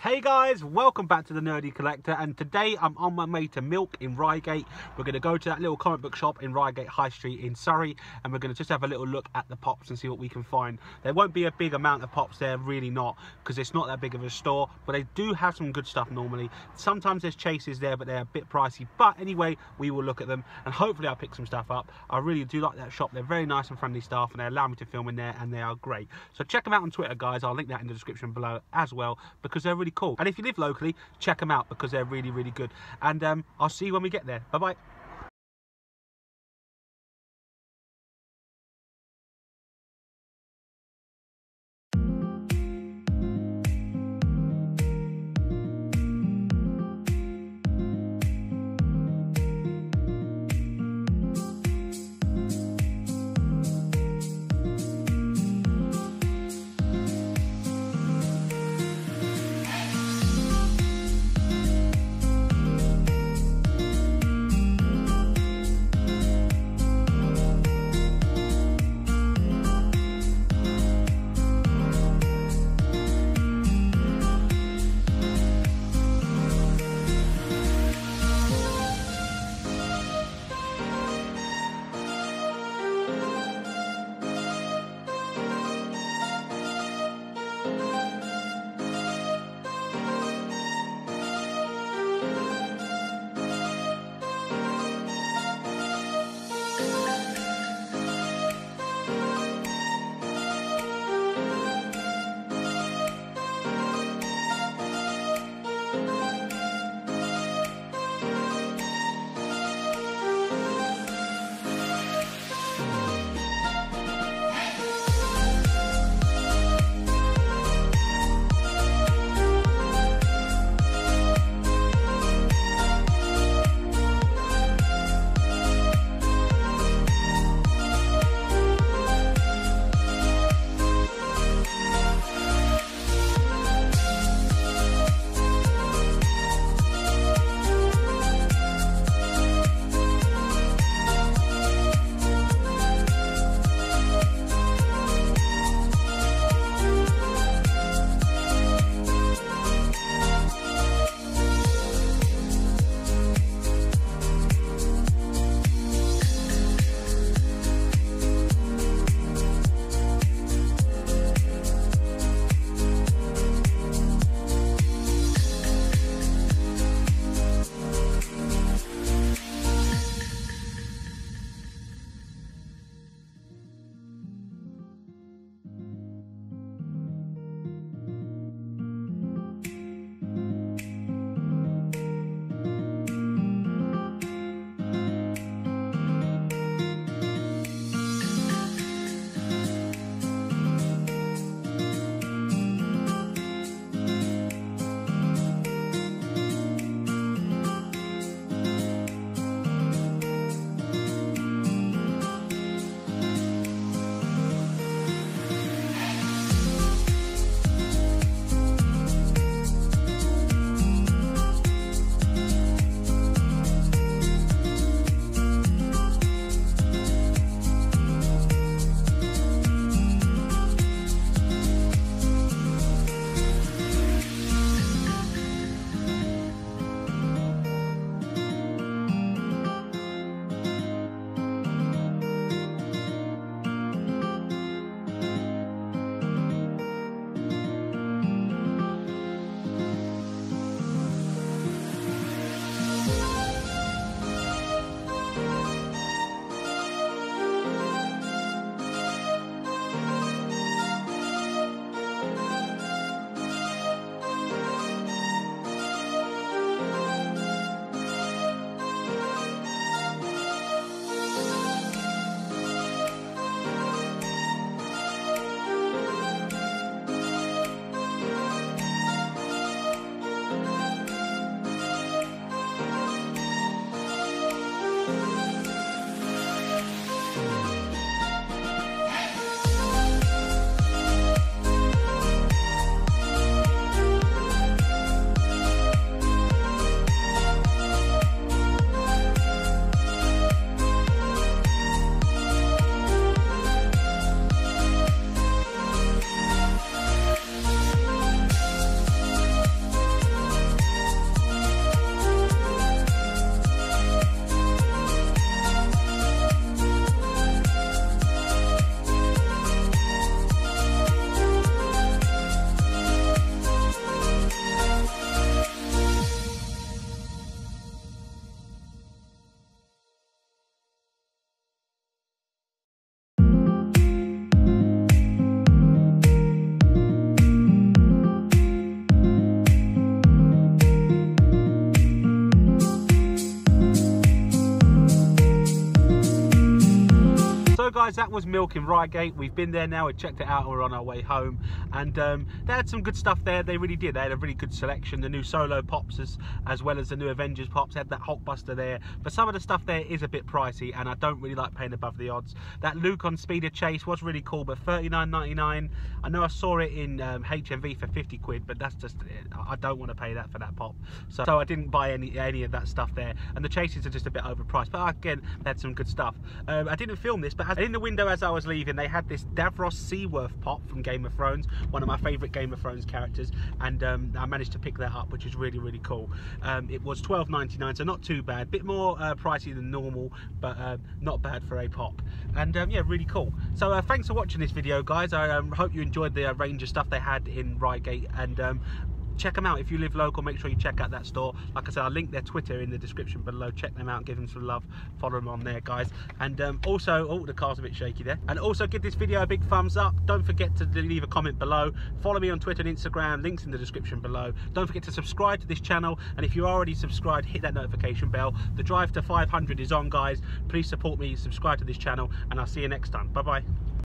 Hey guys, welcome back to The Nerdy Collector, and today I'm on my way to Miwk in Reigate. We're going to go to that little comic book shop in Reigate High Street in Surrey, and we're going to just have a little look at the pops and see what we can find. There won't be a big amount of pops there, really not, because it's not that big of a store, but they do have some good stuff normally. Sometimes there's chases there, but they're a bit pricey. But anyway, we will look at them and hopefully I'll pick some stuff up. I really do like that shop. They're very nice and friendly staff, and they allow me to film in there, and they are great. So check them out on Twitter, guys. I'll link that in the description below as well, because they're really cool. And if you live locally, check them out because they're really, really good. And I'll see you when we get there. Bye-bye. So guys, that was Miwk in Reigate. We've been there now, we checked it out, we're on our way home, and they had some good stuff there, they really did. They had a really good selection, the new Solo pops as well as the new Avengers pops. They had that Hulkbuster there, but some of the stuff there is a bit pricey and I don't really like paying above the odds. That Luke on Speeder Chase was really cool, but £39.99. I know I saw it in HMV for 50 quid, but that's just, I don't want to pay that for that pop, so I didn't buy any of that stuff there, and the chases are just a bit overpriced, but again, they had some good stuff. I didn't film this, but in the window as I was leaving, they had this Davros Seaworth pop from Game of Thrones, one of my favourite Game of Thrones characters, and I managed to pick that up, which is really, really cool. It was £12.99, so not too bad, bit more pricey than normal, but not bad for a pop, and yeah, really cool. So thanks for watching this video, guys. I hope you enjoyed the range of stuff they had in Reigate, and check them out if you live local. Make sure you check out that store. Like I said, I'll link their Twitter in the description below. Check them out, give them some love, follow them on there, guys. And also, oh, the car's a bit shaky there. And also, give this video a big thumbs up. Don't forget to leave a comment below. Follow me on Twitter and Instagram, links in the description below. Don't forget to subscribe to this channel, and if you're already subscribed, hit that notification bell. The drive to 500 is on, guys. Please support me, subscribe to this channel, and I'll see you next time. Bye bye.